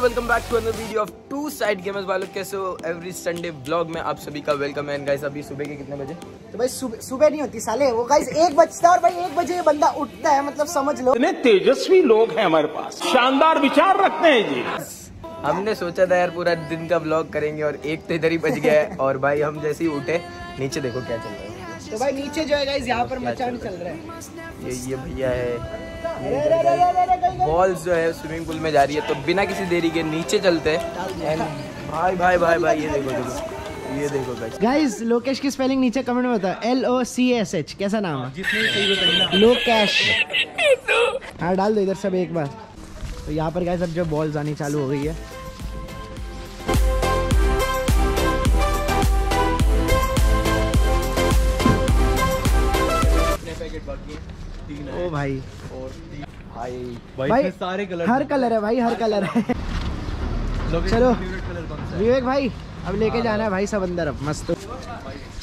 Welcome back to another video of Two Side Gamers वालों, कैसे हो? एवरी संडे ब्लॉग में आप सभी का वेलकम है। एंड गाइस अभी सुबह के कितने बजे? तो भाई सुबह नहीं होती साले, वो गाइस 1 बजता है और भाई 1 बजे ये बंदा उठता है, मतलब समझ लो। इतने तेजस्वी लोग हैं हमारे पास, शानदार विचार रखते हैं जी। हमने सोचा था यार पूरा दिन का ब्लॉग करेंगे और एक तो इधर ही बज गया है। और भाई हम जैसे ही उठे, नीचे देखो क्या चल रहा है। तो भाई नीचे जो है गाइस यहाँ पर मचान चल रहा है। ये भैया है, बॉल जो है स्विमिंग पूल में जा रही है। तो बिना किसी देरी के नीचे चलते हैं। भाई भाई भाई भाई ये देखो, ये देखो गाइस, लोकेश की स्पेलिंग नीचे कमेंट में बताओ। LOCSH कैसा नाम है? जिसने सही बताया लोकेश। हाँ डाल दो इधर सब एक बार। तो यहाँ पर गाइस अब जो बॉल्स आनी चालू हो गई है। ओ भाई और भाई सारे कलर, हर कलर है भाई, हर कलर है। चलो विवेक भाई अब लेके जाना है भाई सब अंदर। अब मस्त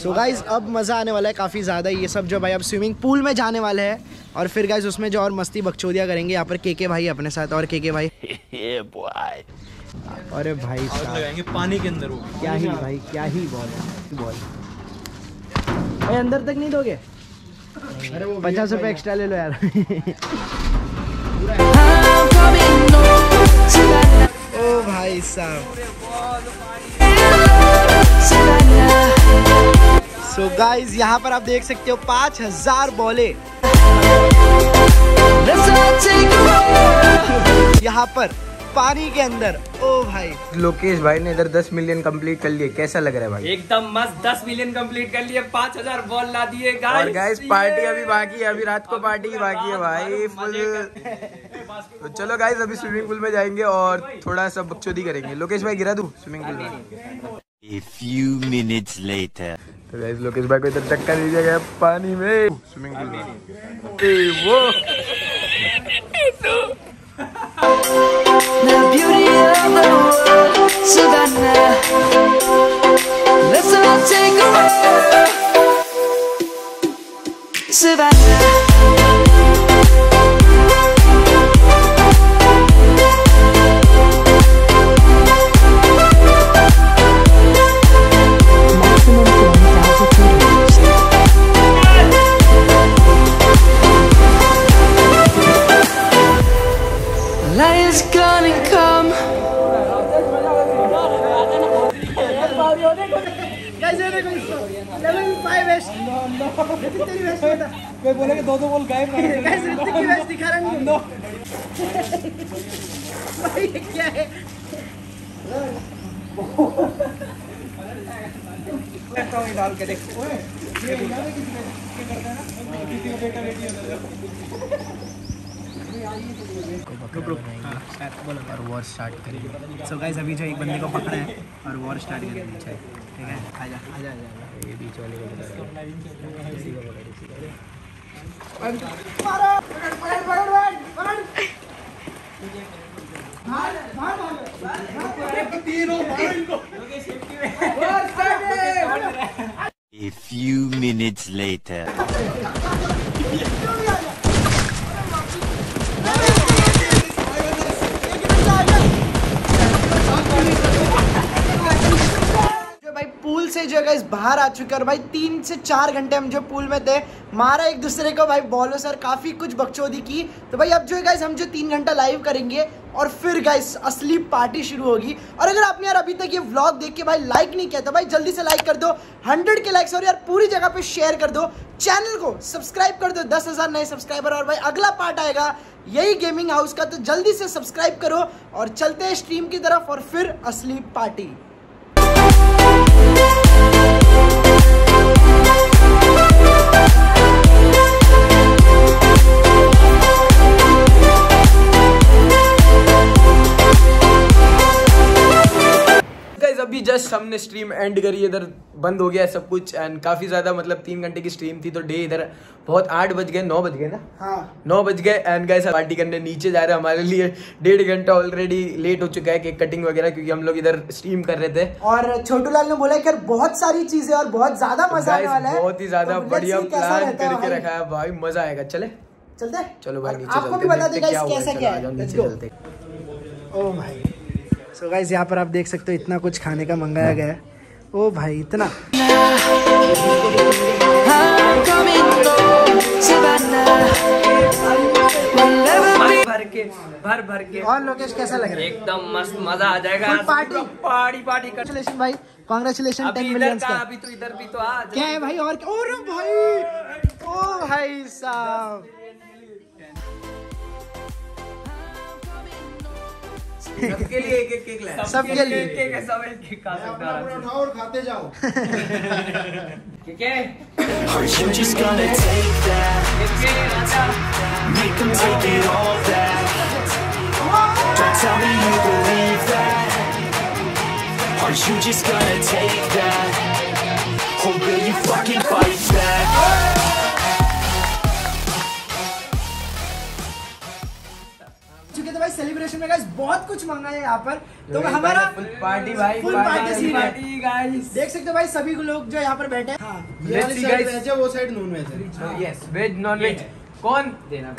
सो गाइज अब मज़ा आने वाला है काफ़ी ज़्यादा। ये सब जो भाई अब स्विमिंग पूल में जाने वाले हैं और फिर गाइज उसमें जो और मस्ती बकचोदियाँ करेंगे। यहाँ पर केके भाई अपने साथ, और केके भाई अरे भाई लगाएंगे पानी के अंदर। क्या ही भाई, क्या ही बॉल भाई, अंदर तक नहीं दोगे? अरे वो 50 रुपए एक्स्ट्रा ले लो यार। ओ भाई साहब, सो गाइज यहाँ पर आप देख सकते हो 5000 बॉले यहाँ पर पानी के अंदर। ओ भाई लोकेश भाई ने इधर 10 मिलियन कंप्लीट कर लिए। कैसा लग रहा है भाई? एकदम मस्त, 10 मिलियन कंप्लीट कर लिए, 5000 बॉल ला दिए। और गाइस पार्टी अभी बाकी है, अभी रात को पार्टी बाकी है भाई फुल। तो चलो गाइस अभी स्विमिंग पूल में जाएंगे और थोड़ा सा बकचोदी करेंगे। लोकेश भाई गिरा दूं स्विमिंग पूल में? A few minutes later. तो गाइस लोकेश भाई को इधर टक्कर दे दिया गया पानी में, स्विमिंग पूल में। मैं बोला कि दो बॉल गायब दिखा रहा नहीं। भाई क्या है? डाल के देख, और वॉर स्टार्ट करेंगे। सो गाइस अभी जो एक बंदे को पकड़ा है और वॉर स्टार्ट करनी चाहिए, ठीक है? आजा आजा आजा, ये बीच वाले को। A few minutes later. Pool से जो गाइस बाहर आ चुके और भाई 3 से 4 घंटे हम जो पूल में थे, मारा एक दूसरे को भाई बॉलों से, काफ़ी कुछ बकचोदी की। तो भाई अब जो गाइस हम जो 3 घंटा लाइव करेंगे और फिर गाइस असली पार्टी शुरू होगी। और अगर आपने यार अभी तक ये व्लॉग देख के भाई लाइक नहीं किया तो भाई जल्दी से लाइक कर दो, 100 के लाइक्स, और यार पूरी जगह पे शेयर कर दो, चैनल को सब्सक्राइब कर दो, 10,000 नए सब्सक्राइबर। और भाई अगला पार्ट आएगा यही गेमिंग हाउस का, तो जल्दी से सब्सक्राइब करो और चलते हैं स्ट्रीम की तरफ और फिर असली पार्टी। सबने स्ट्रीम एंड करी, इधर बंद हो गया सब कुछ। एंड काफ़ी ज़्यादा मतलब 3 घंटे की स्ट्रीम थी तो डे इधर बहुत 9 बज गए ना, हाँ 9 बज गए। एंड गाइस पार्टी करने नीचे जा रहे हैं, हमारे लिए 1.5 घंटा ऑलरेडी लेट हो चुका है केक कटिंग वगैरह, क्योंकि हम लोग इधर स्ट्रीम कर रहे थे। और छोटू लाल ने बोला कि बहुत सारी चीज़ें और बहुत ज़्यादा मजा आने वाला है, बहुत ही ज़्यादा बढ़िया प्लान करके रखा है भाई, मज़ा आएगा। चले चलते, चलो भाई नीचे आपको भी बता देगा कैसा क्या है, नीचे चलते। ओह भाई सो गाइस यहाँ पर आप देख सकते हो इतना कुछ खाने का मंगाया गया है। ओ भाई इतना भर के। और लोकेश कैसा लग रहा है? एकदम मस्त, मजा आ जाएगा, पार्टी पार्टी पार्टी। कांग्रेचुलेशन भाई, कांग्रेचुलेशन 10 मिलियन का। अभी तो इधर भी तो आ क्या है भाई, और क्या? और भाई ओ भाई साहब सबके लिए एक एक केक लाया, सबके लिए केक है, सब एक केक खा सकता है। उठाओ और खाते जाओ ठीक है। तो भाई सेलिब्रेशन में गाइस बहुत कुछ मांगा है यहाँ पर, तो हमारा फुल पार्टी सीन है गाइस। देख सकते हो भाई सभी लोग जो यहाँ पर बैठे हैं, ये वाली साइड वेज है, वो साइड नॉन वेज है। यस, वेज नॉन वेज कौन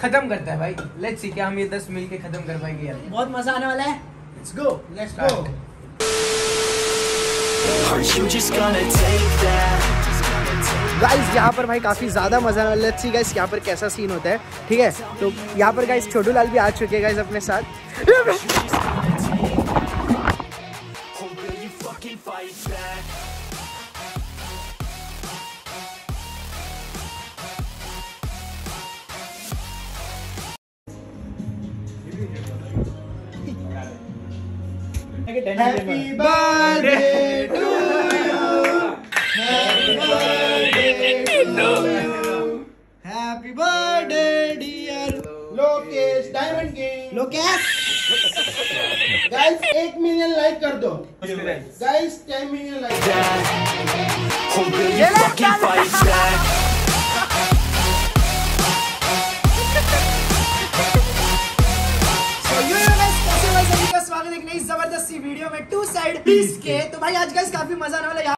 खत्म करता है भाई? लेट्स सी क्या हम ये 10 मिल के खत्म कर पाएंगे यार, बहुत मजा आने वाला है। Let's go, let's start guys. यहाँ पर भाई काफ़ी ज़्यादा मज़ा आने वाला है। अच्छी गाइस यहाँ पर कैसा सीन होता है, ठीक है। तो यहाँ पर गाइस छोटू लाल भी आ चुके हैं गाइस अपने साथ। Happy birthday to you. Happy birthday. Happy birthday dear Lokesh Diamond Game Lokesh guys 1 million like कर दो guys, 10 मिलियन लाइक स्वागत है नई जबरदस्त सी वीडियो में 2 साइड पीस के। तो भाई आज guys काफी मजा आने वाला है।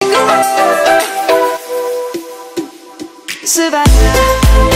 Savannah